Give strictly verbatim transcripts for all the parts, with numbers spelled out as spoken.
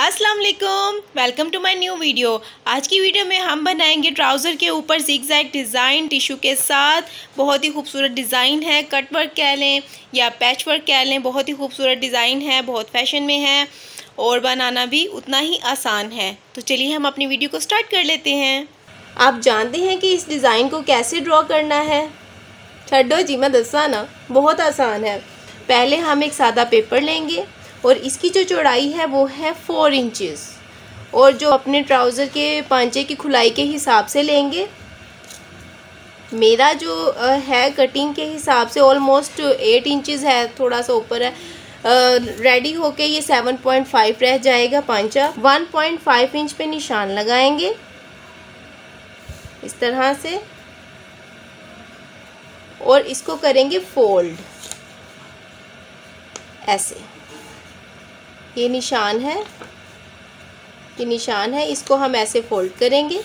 अस्सलाम वालेकुम, welcome to my new video. आज की वीडियो में हम बनाएंगे ट्राउज़र के ऊपर जिगजैग डिज़ाइन टिशू के साथ। बहुत ही खूबसूरत डिज़ाइन है, कट वर्क कह लें या पैच वर्क कह लें, बहुत ही खूबसूरत डिज़ाइन है, बहुत फैशन में है और बनाना भी उतना ही आसान है। तो चलिए हम अपनी वीडियो को स्टार्ट कर लेते हैं। आप जानते हैं कि इस डिज़ाइन को कैसे ड्रॉ करना है? छड्डो जी मैं दस्साना, बहुत आसान है। पहले हम एक सादा पेपर लेंगे और इसकी जो चौड़ाई है वो है फोर इंचेस और जो अपने ट्राउज़र के पांचे की खुलाई के हिसाब से लेंगे। मेरा जो है कटिंग के हिसाब से ऑलमोस्ट एट इंचेस है, थोड़ा सा ऊपर है। रेडी होके ये सेवन पॉइंट फाइव रह जाएगा पांचा। वन पॉइंट फाइव इंच पे निशान लगाएंगे इस तरह से और इसको करेंगे फोल्ड ऐसे। ये निशान है, ये निशान है, इसको हम ऐसे फोल्ड करेंगे।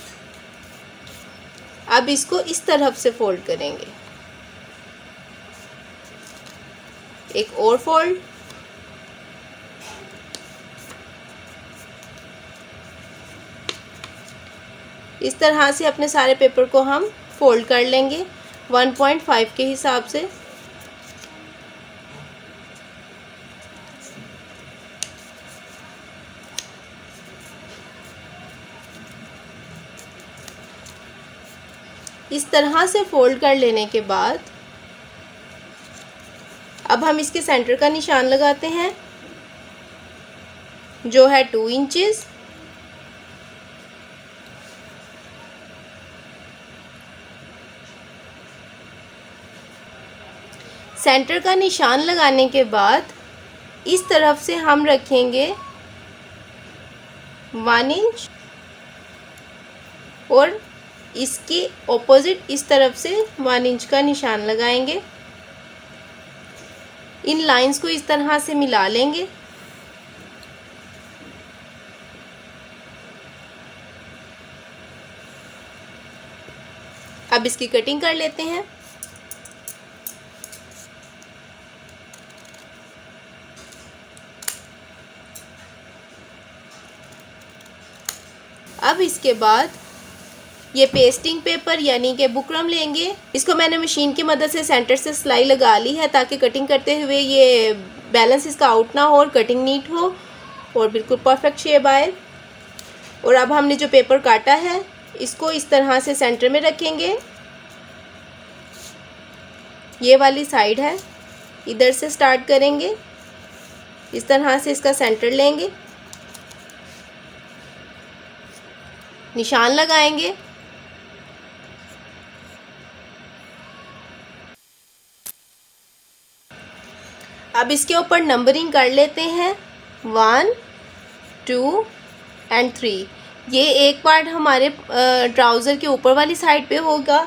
अब इसको इस तरफ से फोल्ड करेंगे, एक और फोल्ड, इस तरह से अपने सारे पेपर को हम फोल्ड कर लेंगे वन पॉइंट फाइव के हिसाब से। इस तरह से फोल्ड कर लेने के बाद अब हम इसके सेंटर का निशान लगाते हैं जो है टू इंचेस। सेंटर का निशान लगाने के बाद इस तरफ से हम रखेंगे वन इंच और इसके ऑपोजिट इस तरफ से वन इंच का निशान लगाएंगे। इन लाइंस को इस तरह से मिला लेंगे। अब इसकी कटिंग कर लेते हैं। अब इसके बाद ये पेस्टिंग पेपर यानी कि बुकरम लेंगे। इसको मैंने मशीन की मदद से सेंटर से सिलाई लगा ली है ताकि कटिंग करते हुए ये बैलेंस इसका आउट ना हो और कटिंग नीट हो और बिल्कुल परफेक्ट शेप आए। और अब हमने जो पेपर काटा है इसको इस तरह से सेंटर में रखेंगे। ये वाली साइड है, इधर से स्टार्ट करेंगे, इस तरह से इसका सेंटर लेंगे, निशान लगाएंगे। अब इसके ऊपर नंबरिंग कर लेते हैं वन टू एंड थ्री। ये एक पार्ट हमारे ट्राउज़र के ऊपर वाली साइड पे होगा,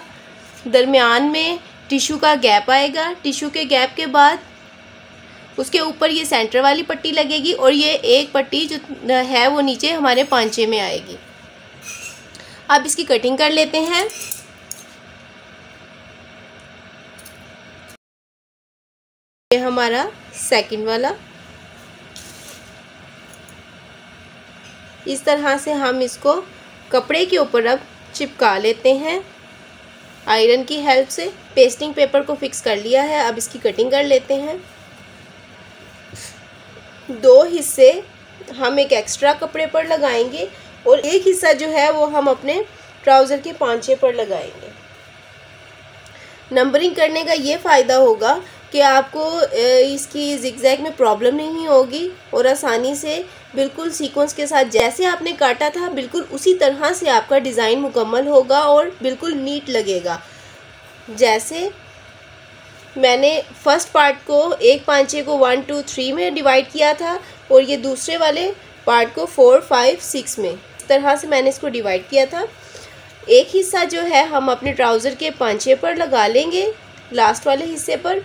दरमियान में टिशू का गैप आएगा, टिशू के गैप के बाद उसके ऊपर ये सेंटर वाली पट्टी लगेगी और ये एक पट्टी जो है वो नीचे हमारे पांचे में आएगी। अब इसकी कटिंग कर लेते हैं। ये हमारा सेकंड वाला, इस तरह से हम इसको कपड़े के ऊपर अब चिपका लेते हैं। आयरन की हेल्प से पेस्टिंग पेपर को फिक्स कर लिया है। अब इसकी कटिंग कर लेते हैं। दो हिस्से हम एक एक्स्ट्रा कपड़े पर लगाएंगे और एक हिस्सा जो है वो हम अपने ट्राउज़र के पांचे पर लगाएंगे। नंबरिंग करने का ये फ़ायदा होगा कि आपको इसकी जिगजैग में प्रॉब्लम नहीं होगी और आसानी से बिल्कुल सीक्वेंस के साथ जैसे आपने काटा था बिल्कुल उसी तरह से आपका डिज़ाइन मुकम्मल होगा और बिल्कुल नीट लगेगा। जैसे मैंने फर्स्ट पार्ट को, एक पांचे को वन टू थ्री में डिवाइड किया था और ये दूसरे वाले पार्ट को फोर फाइव सिक्स में, इस तरह से मैंने इसको डिवाइड किया था। एक हिस्सा जो है हम अपने ट्राउज़र के पांचे पर लगा लेंगे, लास्ट वाले हिस्से पर।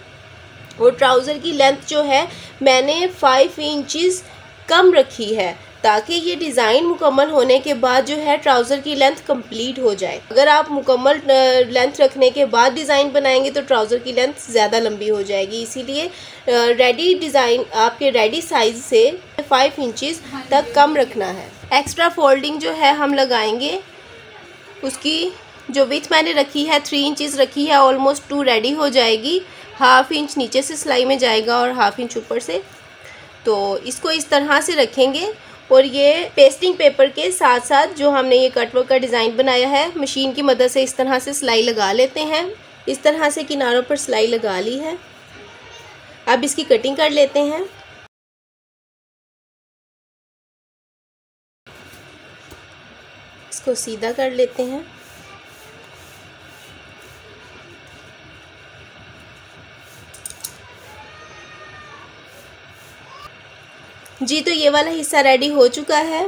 और ट्राउज़र की लेंथ जो है मैंने फाइव इंचेस कम रखी है ताकि ये डिज़ाइन मुकम्मल होने के बाद जो है ट्राउज़र की लेंथ कंप्लीट हो जाए। अगर आप मुकम्मल लेंथ रखने के बाद डिज़ाइन बनाएंगे तो ट्राउज़र की लेंथ ज़्यादा लंबी हो जाएगी। इसीलिए रेडी डिज़ाइन आपके रेडी साइज़ से फाइव इंचज़ तक कम रखना है। एक्स्ट्रा फोल्डिंग जो है हम लगाएंगे, उसकी जो विथ मैंने रखी है थ्री इंचज़ रखी है, ऑलमोस्ट टू रेडी हो जाएगी। हाफ इंच नीचे से सिलाई में जाएगा और हाफ इंच ऊपर से। तो इसको इस तरह से रखेंगे और ये पेस्टिंग पेपर के साथ साथ जो हमने ये कटवर्क का डिज़ाइन बनाया है, मशीन की मदद से इस तरह से सिलाई लगा लेते हैं। इस तरह से किनारों पर सिलाई लगा ली है। अब इसकी कटिंग कर लेते हैं। इसको सीधा कर लेते हैं। जी, तो ये वाला हिस्सा रेडी हो चुका है।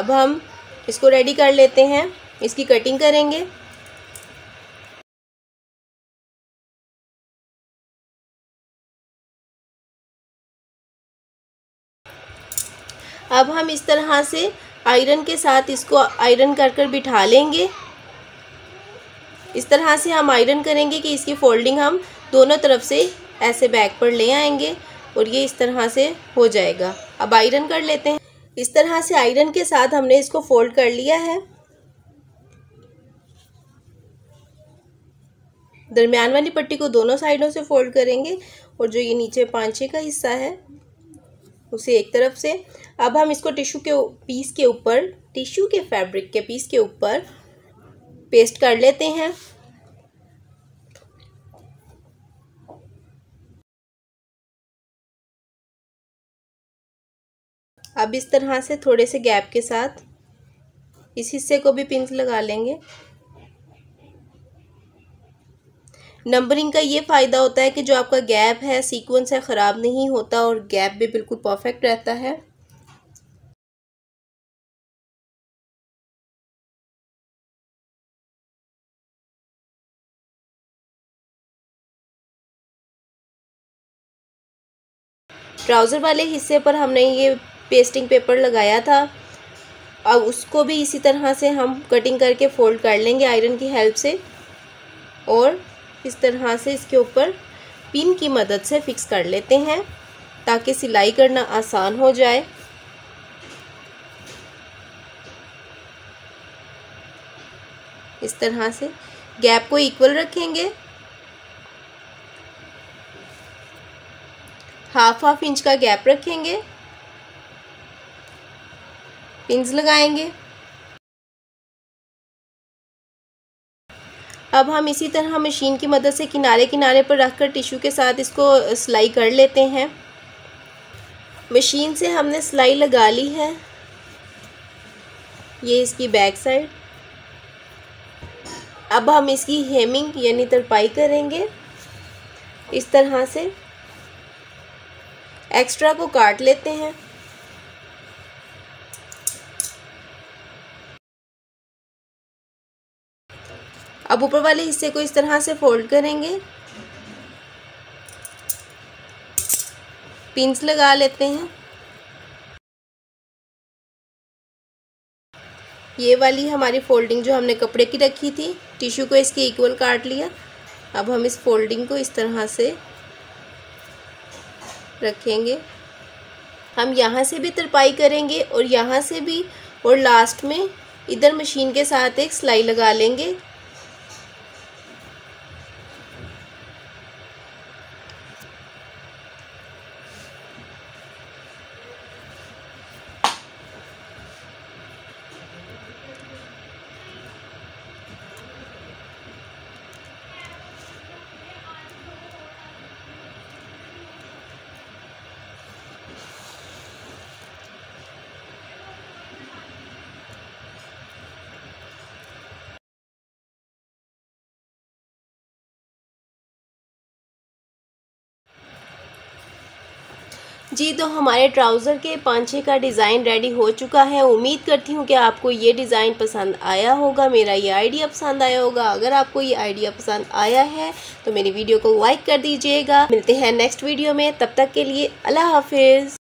अब हम इसको रेडी कर लेते हैं, इसकी कटिंग करेंगे। अब हम इस तरह से आयरन के साथ इसको आयरन कर कर बिठा लेंगे। इस तरह से हम आयरन करेंगे कि इसकी फोल्डिंग हम दोनों तरफ से ऐसे बैक पर ले आएंगे और ये इस तरह से हो जाएगा। अब आयरन कर लेते हैं। इस तरह से आयरन के साथ हमने इसको फोल्ड कर लिया है। दरमियान वाली पट्टी को दोनों साइडों से फोल्ड करेंगे और जो ये नीचे पांचे का हिस्सा है उसे एक तरफ से। अब हम इसको टिश्यू के पीस के ऊपर, टिश्यू के फैब्रिक के पीस के ऊपर पेस्ट कर लेते हैं। अब इस तरह से थोड़े से गैप के साथ इस हिस्से को भी पिंस लगा लेंगे। नंबरिंग का ये फ़ायदा होता है कि जो आपका गैप है, सीक्वेंस है, ख़राब नहीं होता और गैप भी बिल्कुल परफेक्ट रहता है। ट्राउज़र वाले हिस्से पर हमने ये पेस्टिंग पेपर लगाया था। अब उसको भी इसी तरह से हम कटिंग करके फ़ोल्ड कर लेंगे आयरन की हेल्प से और इस तरह से इसके ऊपर पिन की मदद से फिक्स कर लेते हैं ताकि सिलाई करना आसान हो जाए। इस तरह से गैप को इक्वल रखेंगे। हाफ हाफ इंच का गैप रखेंगे, पिंस लगाएंगे। अब हम इसी तरह मशीन की मदद से किनारे किनारे पर रखकर टिश्यू के साथ इसको सिलाई कर लेते हैं। मशीन से हमने सिलाई लगा ली है। ये इसकी बैक साइड। अब हम इसकी हेमिंग यानी तरपाई करेंगे। इस तरह से एक्स्ट्रा को काट लेते हैं। अब ऊपर वाले हिस्से को इस तरह से फोल्ड करेंगे, पिंस लगा लेते हैं। ये वाली हमारी फोल्डिंग जो हमने कपड़े की रखी थी, टिश्यू को इसके इक्वल काट लिया। अब हम इस फोल्डिंग को इस तरह से रखेंगे। हम यहाँ से भी तरपाई करेंगे और यहाँ से भी, और लास्ट में इधर मशीन के साथ एक सिलाई लगा लेंगे। जी तो हमारे ट्राउज़र के पांचे का डिज़ाइन रेडी हो चुका है। उम्मीद करती हूँ कि आपको ये डिज़ाइन पसंद आया होगा, मेरा ये आइडिया पसंद आया होगा। अगर आपको ये आइडिया पसंद आया है तो मेरी वीडियो को लाइक कर दीजिएगा। मिलते हैं नेक्स्ट वीडियो में, तब तक के लिए अल्लाह हाफिज़।